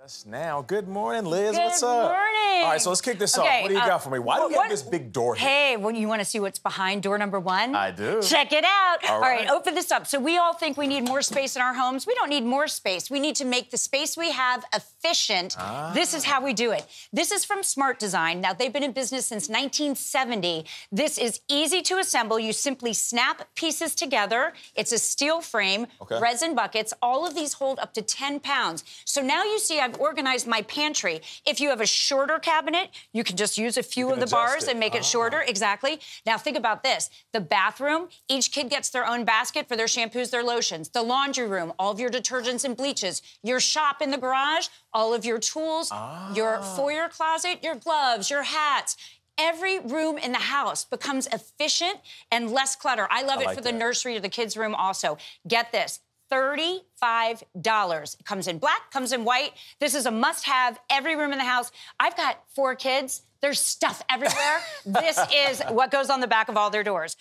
Just now. Good morning, Liz. What's up? Good morning. All right, so let's kick this off. What do you got for me? Why do you have this big door here? Hey, well, you want to see what's behind door number one? I do. Check it out. All right, open this up. So we all think we need more space in our homes. We don't need more space. We need to make the space we have efficient. This is how we do it. This is from Smart Design. Now, they've been in business since 1970. This is easy to assemble. You simply snap pieces together. It's a steel frame, resin buckets. All of these hold up to 10 pounds. So now you see I've organized my pantry. If you have a shorter cabinet, you can just use a few of the bars and make it shorter. Exactly. Now think about this. The bathroom, each kid gets their own basket for their shampoos, their lotions. The laundry room, all of your detergents and bleaches. Your shop in the garage, all of your tools. Your foyer closet, your gloves, your hats. Every room in the house becomes efficient and less clutter. I love it for the nursery or the kids' room also. Get this. $35. It comes in black, comes in white. This is a must-have, every room in the house. I've got 4 kids. There's stuff everywhere. This is what goes on the back of all their doors.